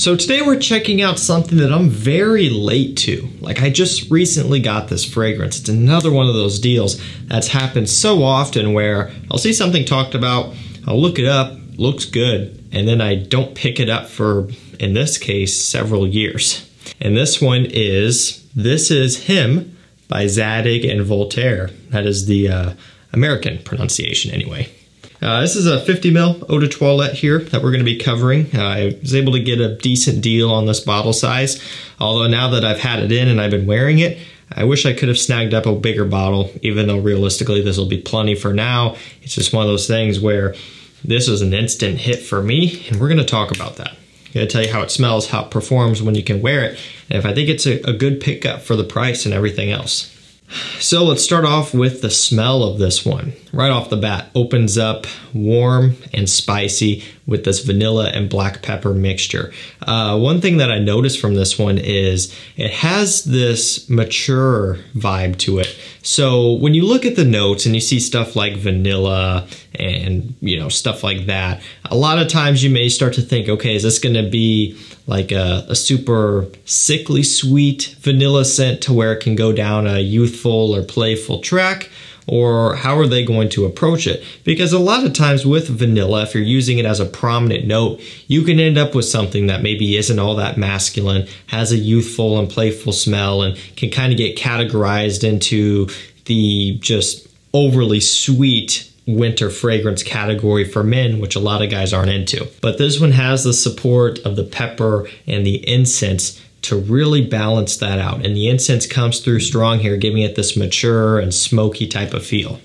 So today we're checking out something that I'm very late to. Like, I just recently got this fragrance. It's another one of those deals that's happened so often where I'll see something talked about, I'll look it up, looks good, and then I don't pick it up for, in this case, several years. And this one is This Is Him by Zadig and Voltaire. That is the American pronunciation anyway. This is a 50 ml eau de toilette here that we're going to be covering. I was able to get a decent deal on this bottle size, although now that I've had it in and I've been wearing it, I wish I could have snagged up a bigger bottle, even though realistically this will be plenty for now. It's just one of those things where this was an instant hit for me, and we're going to talk about that. I'm going to tell you how it smells, how it performs when you can wear it, and if I think it's a good pickup for the price and everything else. So let's start off with the smell of this one. Right off the bat, opens up warm and spicy with this vanilla and black pepper mixture. One thing that I noticed from this one is it has this mature vibe to it. So when you look at the notes and you see stuff like vanilla and, you know, stuff like that, a lot of times you may start to think, okay, is this gonna be like a super sickly sweet vanilla scent to where it can go down a youthful or playful track? Or how are they going to approach it? Because a lot of times with vanilla, if you're using it as a prominent note, you can end up with something that maybe isn't all that masculine, has a youthful and playful smell, and can kind of get categorized into the just overly sweet winter fragrance category for men, which a lot of guys aren't into. But this one has the support of the pepper and the incense to really balance that out. And the incense comes through strong here, giving it this mature and smoky type of feel.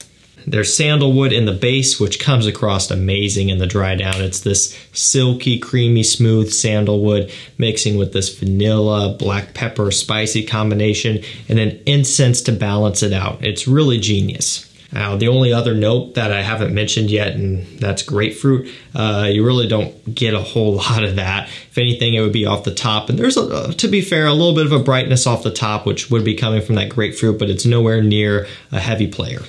There's sandalwood in the base, which comes across amazing in the dry down. It's this silky, creamy, smooth sandalwood mixing with this vanilla, black pepper, spicy combination, and then incense to balance it out. It's really genius. Now, the only other note that I haven't mentioned yet, and that's grapefruit. You really don't get a whole lot of that. If anything, it would be off the top. And there's, to be fair, a little bit of a brightness off the top, which would be coming from that grapefruit, but it's nowhere near a heavy player.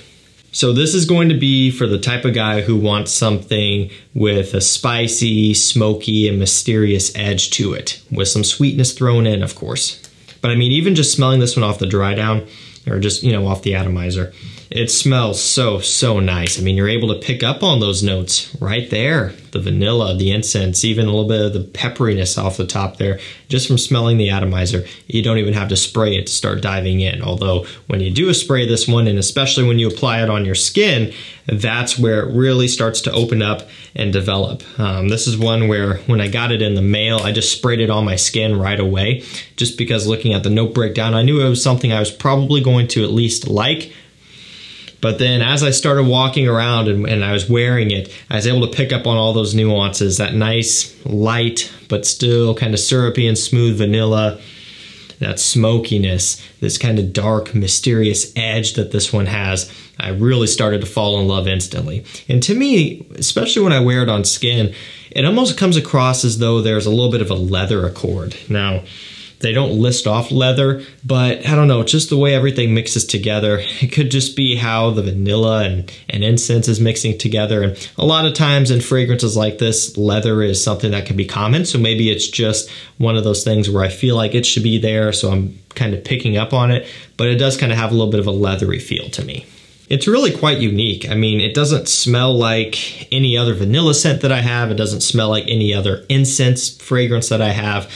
So this is going to be for the type of guy who wants something with a spicy, smoky, and mysterious edge to it, with some sweetness thrown in, of course. But I mean, even just smelling this one off the dry down, or just, you know, off the atomizer, it smells so, so nice. I mean, you're able to pick up on those notes right there. The vanilla, the incense, even a little bit of the pepperiness off the top there, just from smelling the atomizer. You don't even have to spray it to start diving in. Although when you do spray this one, and especially when you apply it on your skin, that's where it really starts to open up and develop. This is one where when I got it in the mail, I just sprayed it on my skin right away, just because looking at the note breakdown, I knew it was something I was probably going to at least like. But then as I started walking around and I was wearing it, I was able to pick up on all those nuances, that nice, light, but still kind of syrupy and smooth vanilla, that smokiness, this kind of dark, mysterious edge that this one has. I really started to fall in love instantly. And to me, especially when I wear it on skin, it almost comes across as though there's a little bit of a leather accord. Now, they don't list off leather, but I don't know, just the way everything mixes together. It could just be how the vanilla and incense is mixing together. And a lot of times in fragrances like this, leather is something that can be common. So maybe it's just one of those things where I feel like it should be there, so I'm kind of picking up on it, but it does kind of have a little bit of a leathery feel to me. It's really quite unique. I mean, it doesn't smell like any other vanilla scent that I have. It doesn't smell like any other incense fragrance that I have.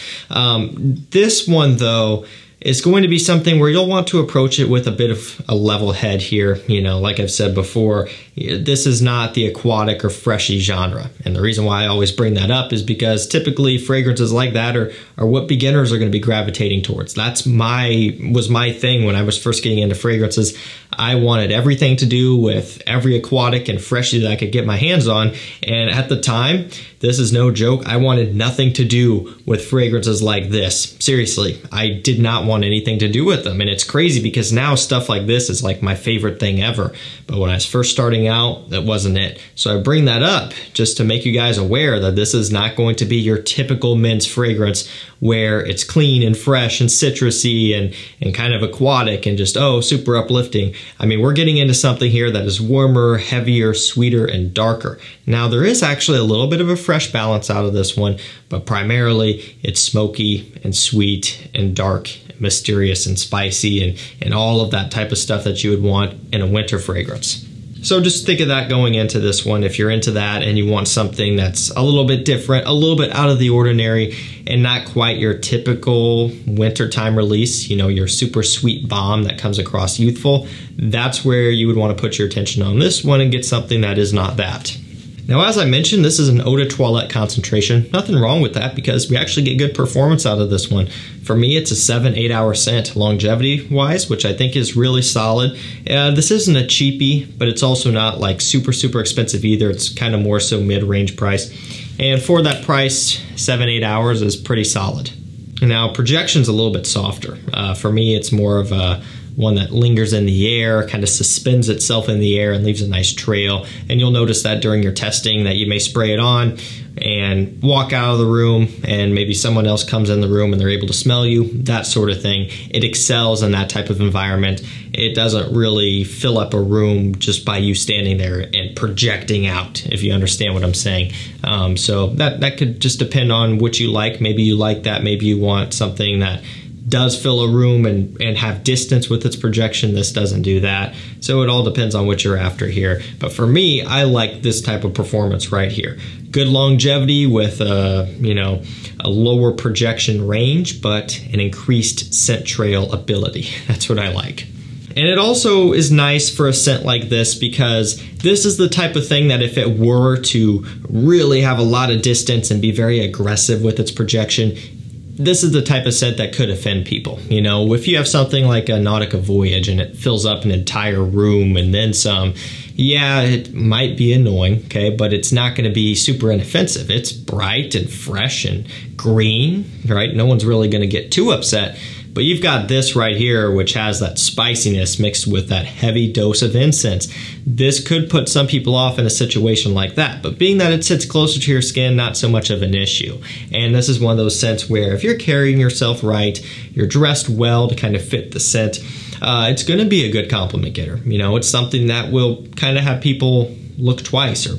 This one, though, is going to be something where you'll want to approach it with a bit of a level head here. You know, like I've said before, this is not the aquatic or freshy genre. And the reason why I always bring that up is because typically fragrances like that are what beginners are going to be gravitating towards. That's was my thing when I was first getting into fragrances. I wanted everything to do with every aquatic and freshy that I could get my hands on. And at the time, this is no joke, I wanted nothing to do with fragrances like this. Seriously, I did not want anything to do with them. And it's crazy because now stuff like this is like my favorite thing ever. But when I was first starting out, that wasn't it. So I bring that up just to make you guys aware that this is not going to be your typical men's fragrance where it's clean and fresh and citrusy and kind of aquatic and just, oh, super uplifting. I mean, we're getting into something here that is warmer, heavier, sweeter, and darker. Now, there is actually a little bit of a fresh balance out of this one, but primarily it's smoky and sweet and dark, mysterious and spicy, and all of that type of stuff that you would want in a winter fragrance. So just think of that going into this one. If you're into that and you want something that's a little bit different, a little bit out of the ordinary, and not quite your typical wintertime release, you know, your super sweet bomb that comes across youthful, that's where you would want to put your attention on this one and get something that is not that. Now, as I mentioned, this is an eau de toilette concentration. Nothing wrong with that because we actually get good performance out of this one. For me, it's a 7-8 hour scent longevity-wise, which I think is really solid. This isn't a cheapie, but it's also not like super expensive either. It's kind of more so mid-range price. And for that price, 7-8 hours is pretty solid. Now, projection's a little bit softer. For me, it's more of a one that lingers in the air, kind of suspends itself in the air and leaves a nice trail. And you'll notice that during your testing that you may spray it on and walk out of the room and maybe someone else comes in the room and they're able to smell you, that sort of thing. It excels in that type of environment. It doesn't really fill up a room just by you standing there and projecting out, if you understand what I'm saying. So that could just depend on what you like. Maybe you like that. Maybe you want something that does fill a room and have distance with its projection. This doesn't do that. So it all depends on what you're after here. But for me, I like this type of performance right here. Good longevity with a lower projection range, but an increased scent trail ability. That's what I like. And it also is nice for a scent like this because this is the type of thing that if it were to really have a lot of distance and be very aggressive with its projection, this is the type of scent that could offend people. You know, if you have something like a Nautica Voyage and it fills up an entire room and then some, yeah, it might be annoying, okay, but it's not going to be super inoffensive. It's bright and fresh and green, right? No one's really going to get too upset. But you've got this right here, which has that spiciness mixed with that heavy dose of incense. This could put some people off in a situation like that, but being that it sits closer to your skin, not so much of an issue. And this is one of those scents where if you're carrying yourself right, you're dressed well to kind of fit the scent, it's going to be a good compliment getter. You know, it's something that will kind of have people look twice or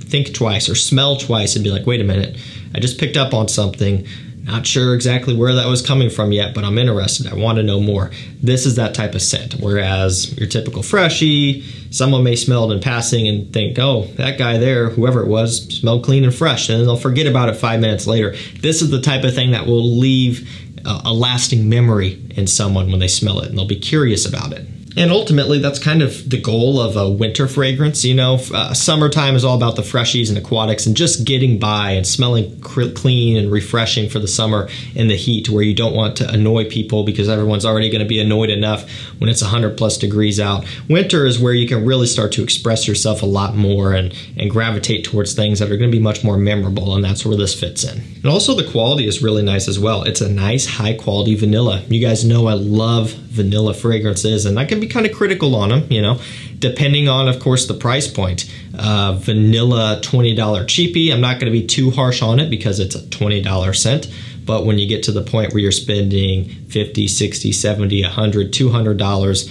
think twice or smell twice and be like, wait a minute, I just picked up on something. Not sure exactly where that was coming from yet, but I'm interested. I want to know more. This is that type of scent, whereas your typical freshie, someone may smell it in passing and think, oh, that guy there, whoever it was, smelled clean and fresh, and then they'll forget about it 5 minutes later. This is the type of thing that will leave a lasting memory in someone when they smell it, and they'll be curious about it. And ultimately, that's kind of the goal of a winter fragrance. You know, summertime is all about the freshies and aquatics and just getting by and smelling clean and refreshing for the summer in the heat where you don't want to annoy people because everyone's already going to be annoyed enough when it's 100 plus degrees out. Winter is where you can really start to express yourself a lot more and gravitate towards things that are going to be much more memorable, and that's where this fits in. And also the quality is really nice as well. It's a nice, high-quality vanilla. You guys know I love vanilla fragrances, and I can be kind of critical on them, you know, depending on, of course, the price point. Vanilla $20 cheapie, I'm not going to be too harsh on it because it's a $20 scent. But when you get to the point where you're spending $50, $60, $70, $100, $200,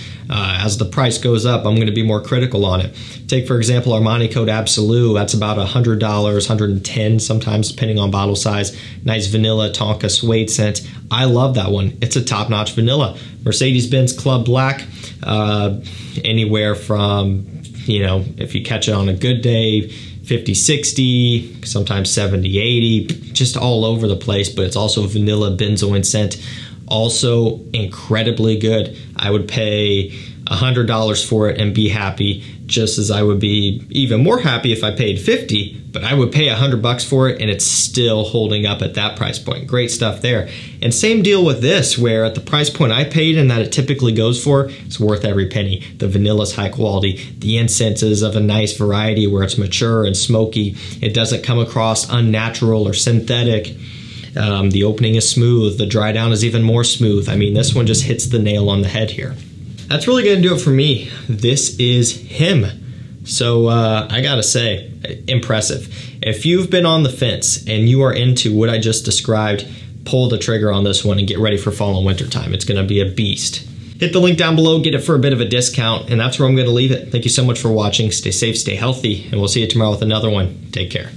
as the price goes up, I'm going to be more critical on it. Take, for example, Armani Code Absolu. That's about $100, $110 sometimes, depending on bottle size. Nice vanilla Tonka suede scent. I love that one. It's a top-notch vanilla. Mercedes-Benz Club Black, anywhere from, you know, if you catch it on a good day, 50, 60, sometimes 70, 80, just all over the place, but it's also vanilla benzoin scent. Also incredibly good. I would pay $100 for it and be happy, just as I would be even more happy if I paid 50, but I would pay $100 for it and it's still holding up at that price point. Great stuff there. And same deal with this, where at the price point I paid and that it typically goes for, it's worth every penny. The vanilla's high quality, the incense is of a nice variety where it's mature and smoky. It doesn't come across unnatural or synthetic. The opening is smooth. The dry down is even more smooth. I mean, this one just hits the nail on the head here. That's really going to do it for me. This is Him. So I got to say, impressive. If you've been on the fence and you are into what I just described, pull the trigger on this one and get ready for fall and winter time. It's going to be a beast. Hit the link down below, get it for a bit of a discount, and that's where I'm going to leave it. Thank you so much for watching. Stay safe, stay healthy, and we'll see you tomorrow with another one. Take care.